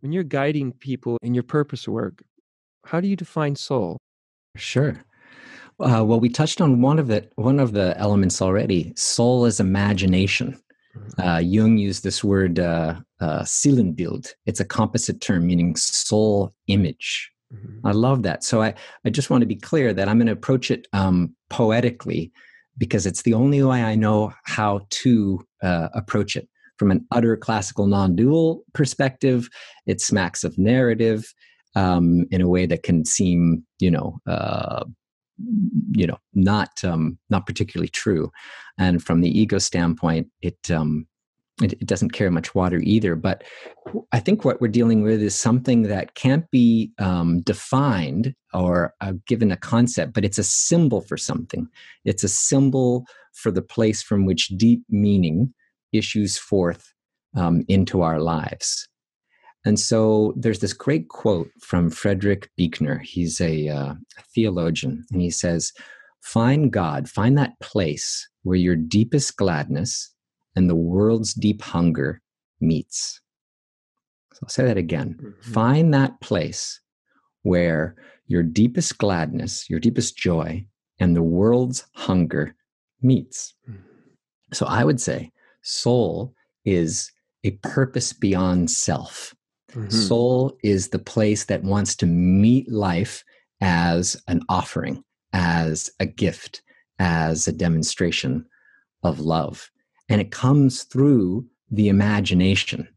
When you're guiding people in your purpose work, how do you define soul? Sure. Well, we touched on one of the elements already. Soul is imagination. Jung used this word, Seelenbild. It's a composite term meaning soul image. Mm-hmm. I love that. So I just want to be clear that I'm going to approach it poetically, because it's the only way I know how to approach it. From an utter classical non-dual perspective, it smacks of narrative in a way that can seem, not particularly true. And from the ego standpoint, it doesn't carry much water either. But I think what we're dealing with is something that can't be defined or given a concept, but it's a symbol for something. It's a symbol for the place from which deep meaning issues forth into our lives. And so there's this great quote from Frederick Buechner. He's a theologian, and he says, "Find God, find that place where your deepest gladness and the world's deep hunger meets." So I'll say that again. Mm-hmm. Find that place where your deepest gladness, your deepest joy, and the world's hunger meets. Mm-hmm. So I would say soul is a purpose beyond self. Mm-hmm. Soul is the place that wants to meet life as an offering, as a gift, as a demonstration of love. And it comes through the imagination.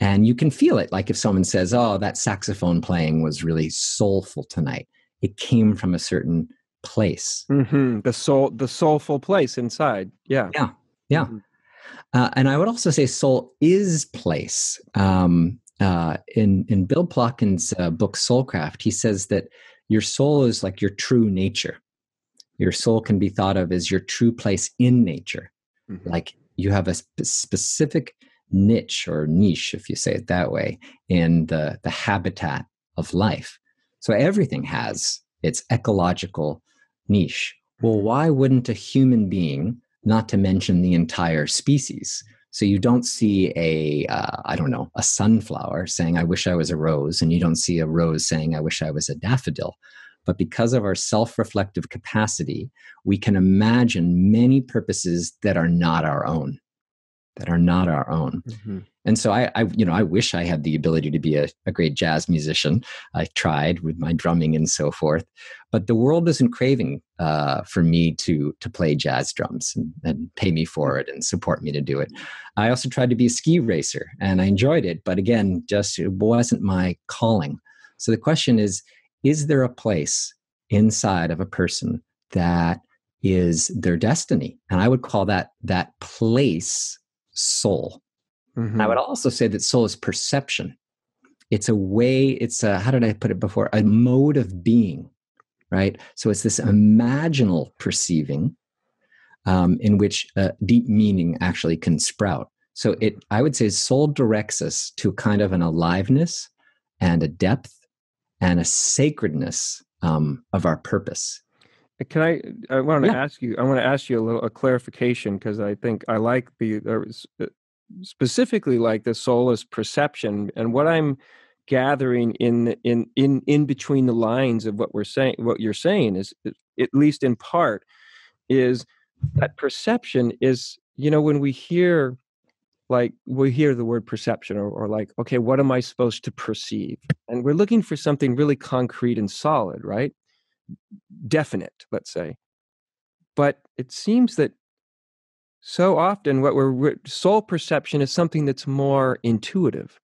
And you can feel it. Like if someone says, "Oh, that saxophone playing was really soulful tonight." It came from a certain place. Mm-hmm. The soulful place inside. Yeah. Yeah. Yeah. Mm-hmm. And I would also say soul is place. In Bill Plotkin's book, Soulcraft, he says that your soul is like your true nature. Your soul can be thought of as your true place in nature. Mm-hmm. Like you have a specific niche, if you say it that way, in the habitat of life. So everything has its ecological niche. Well, why wouldn't a human being, not to mention the entire species? So you don't see a sunflower saying, "I wish I was a rose," and you don't see a rose saying, "I wish I was a daffodil." But because of our self-reflective capacity, we can imagine many purposes that are not our own, Mm-hmm. And so I wish I had the ability to be a great jazz musician. I tried with my drumming and so forth, but the world isn't craving for me to play jazz drums and pay me for it and support me to do it. I also tried to be a ski racer and I enjoyed it, but again, just it wasn't my calling. So the question is there a place inside of a person that is their destiny? And I would call that place soul. Mm-hmm. I would also say that soul is perception. It's a way, how did I put it before? A mode of being, right? So it's this imaginal perceiving in which deep meaning actually can sprout. So I would say soul directs us to kind of an aliveness and a depth and a sacredness of our purpose. Can I want to ask you, I want to ask you a clarification, because I think I like specifically like the soul is perception. And what I'm gathering in between the lines of what you're saying is, at least in part, is that perception is, when we hear the word perception or like, okay, what am I supposed to perceive? And we're looking for something really concrete and solid, right? Definite, let's say. But it seems that so often soul perception is something that's more intuitive.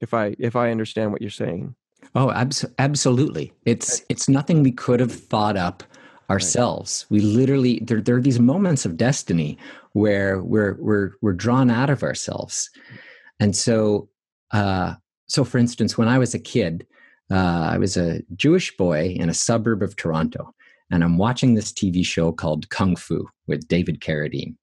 If I understand what you're saying. Oh, absolutely. It's nothing we could have thought up ourselves. Right. We literally, there are these moments of destiny where we're drawn out of ourselves. And so for instance, when I was a kid, I was a Jewish boy in a suburb of Toronto, and I'm watching this TV show called Kung Fu with David Carradine.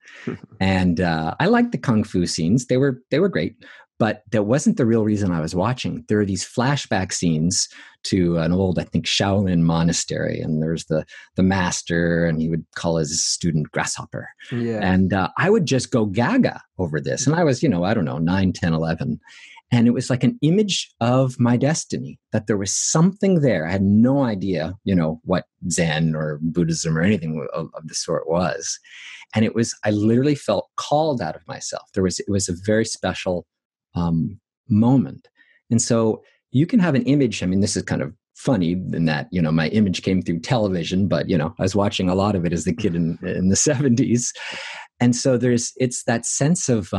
And I liked the Kung Fu scenes. They were great, but that wasn't the real reason I was watching. There are these flashback scenes to an old, I think, Shaolin monastery, and there's the master, and he would call his student grasshopper. Yeah. And I would just go gaga over this. And I was, 9, 10, 11. And it was like an image of my destiny, that there was something there. I had no idea, you know, what Zen or Buddhism or anything of the sort was. And it was, I literally felt called out of myself. It was a very special moment. And so you can have an image. I mean, this is kind of funny in that, you know, my image came through television, but, you know, I was watching a lot of it as a kid in the 70s. And so it's that sense of,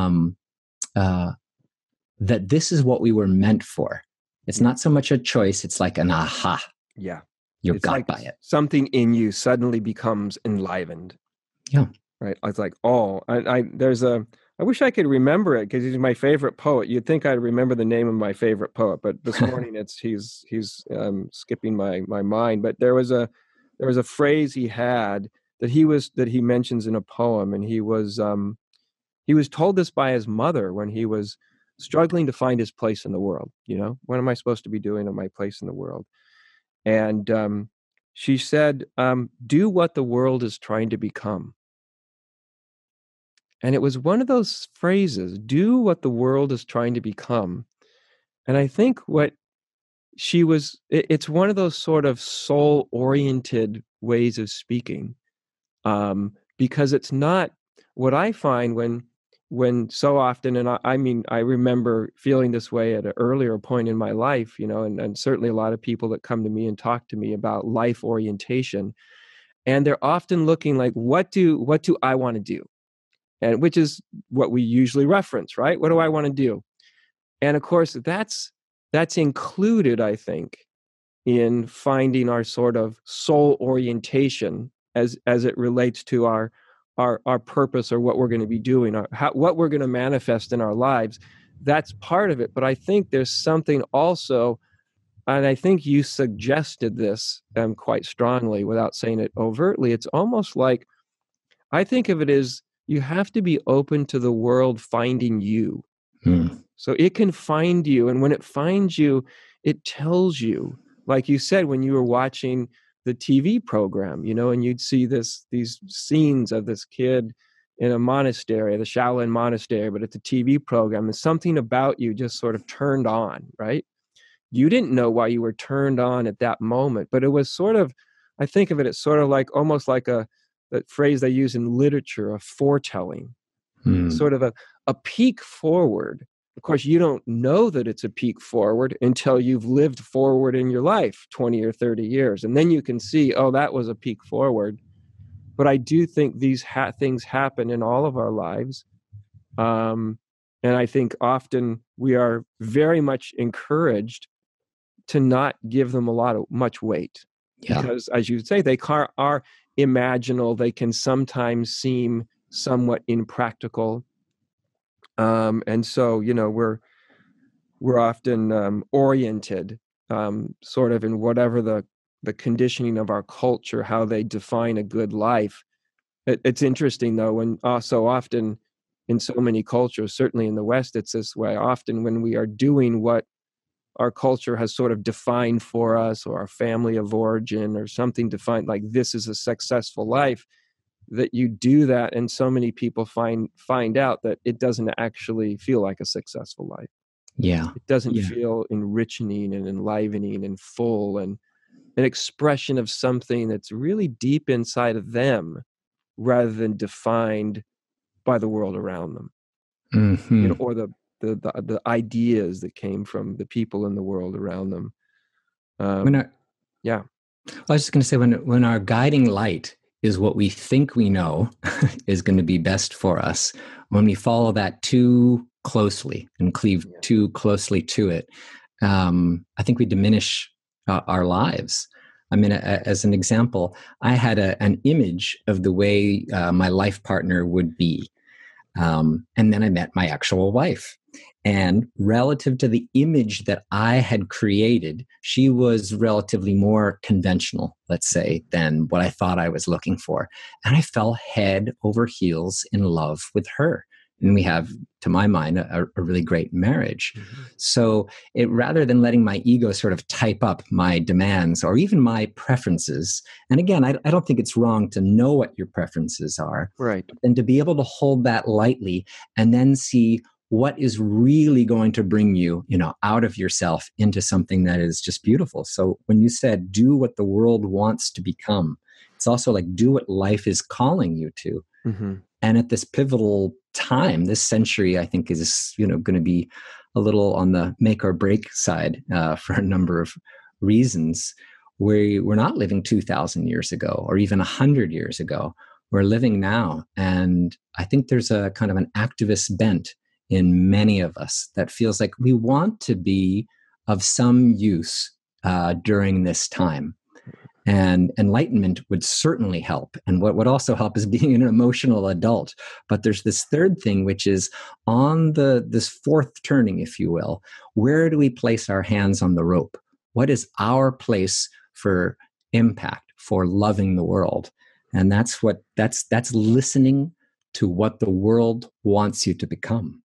that this is what we were meant for. It's not so much a choice. It's like an aha. Yeah. You're got by it. Something in you suddenly becomes enlivened. Yeah. Right. It's like, oh, I wish I could remember it because he's my favorite poet. You'd think I'd remember the name of my favorite poet, but this morning he's skipping my mind. But there was a phrase he had that he mentions in a poem. And he was told this by his mother when he was struggling to find his place in the world. You know, what am I supposed to be doing in my place in the world? And she said, do what the world is trying to become. And it was one of those phrases, do what the world is trying to become. And I think it's one of those sort of soul-oriented ways of speaking, because it's not what I find when so often, and I remember feeling this way at an earlier point in my life, you know, and certainly a lot of people that come to me and talk to me about life orientation, and they're often looking like, what do I want to do? And which is what we usually reference, right? What do I want to do? And of course, that's included, I think, in finding our sort of soul orientation as it relates to our purpose, or what we're going to be doing, or what we're going to manifest in our lives. That's part of it. But I think there's something also, and I think you suggested this quite strongly without saying it overtly. It's almost like, I think of it as, you have to be open to the world finding you. Mm. So it can find you. And when it finds you, it tells you, like you said, when you were watching the TV program, you know, and you'd see these scenes of this kid in a monastery, the Shaolin monastery, but it's a TV program, and something about you just sort of turned on, right? You didn't know why you were turned on at that moment, but it was sort of, I think of it as sort of like, almost like that phrase they use in literature of foretelling, sort of a peek forward. Of course, you don't know that it's a peek forward until you've lived forward in your life 20 or 30 years. And then you can see, oh, that was a peek forward. But I do think these things happen in all of our lives. And I think often we are very much encouraged to not give them much weight. Yeah. Because as you say, they are imaginal. They can sometimes seem somewhat impractical, and so, you know, we're often oriented sort of in whatever the conditioning of our culture, how they define a good life. It's interesting though, when so often in so many cultures, certainly in the West, it's this way. Often when we are doing what our culture has sort of defined for us, or our family of origin, or something defined like this is a successful life, that you do that, and so many people find out that it doesn't actually feel like a successful life. Yeah, it doesn't feel enriching and enlivening and full, and an expression of something that's really deep inside of them, rather than defined by the world around them, you know, or the ideas that came from the people in the world around them. I was just going to say, when our guiding light is what we think we know is going to be best for us, when we follow that too closely and cleave too closely to it, I think we diminish our lives. I mean, as an example, I had an image of the way my life partner would be. And then I met my actual wife, and relative to the image that I had created, she was relatively more conventional, let's say, than what I thought I was looking for. And I fell head over heels in love with her. And we have, to my mind, a really great marriage. Mm-hmm. So rather than letting my ego sort of type up my demands or even my preferences, and again, I don't think it's wrong to know what your preferences are, right? And to be able to hold that lightly and then see what is really going to bring you, out of yourself into something that is just beautiful. So when you said, do what the world wants to become, it's also like, do what life is calling you to. Mm-hmm. And at this pivotal time, this century, I think is, going to be a little on the make or break side for a number of reasons. We're not living 2,000 years ago or even 100 years ago. We're living now. And I think there's a kind of an activist bent in many of us that feels like we want to be of some use during this time. And enlightenment would certainly help. And what would also help is being an emotional adult. But there's this third thing, which is on this fourth turning, if you will, where do we place our hands on the rope? What is our place for impact, for loving the world? And that's listening to what the world wants you to become.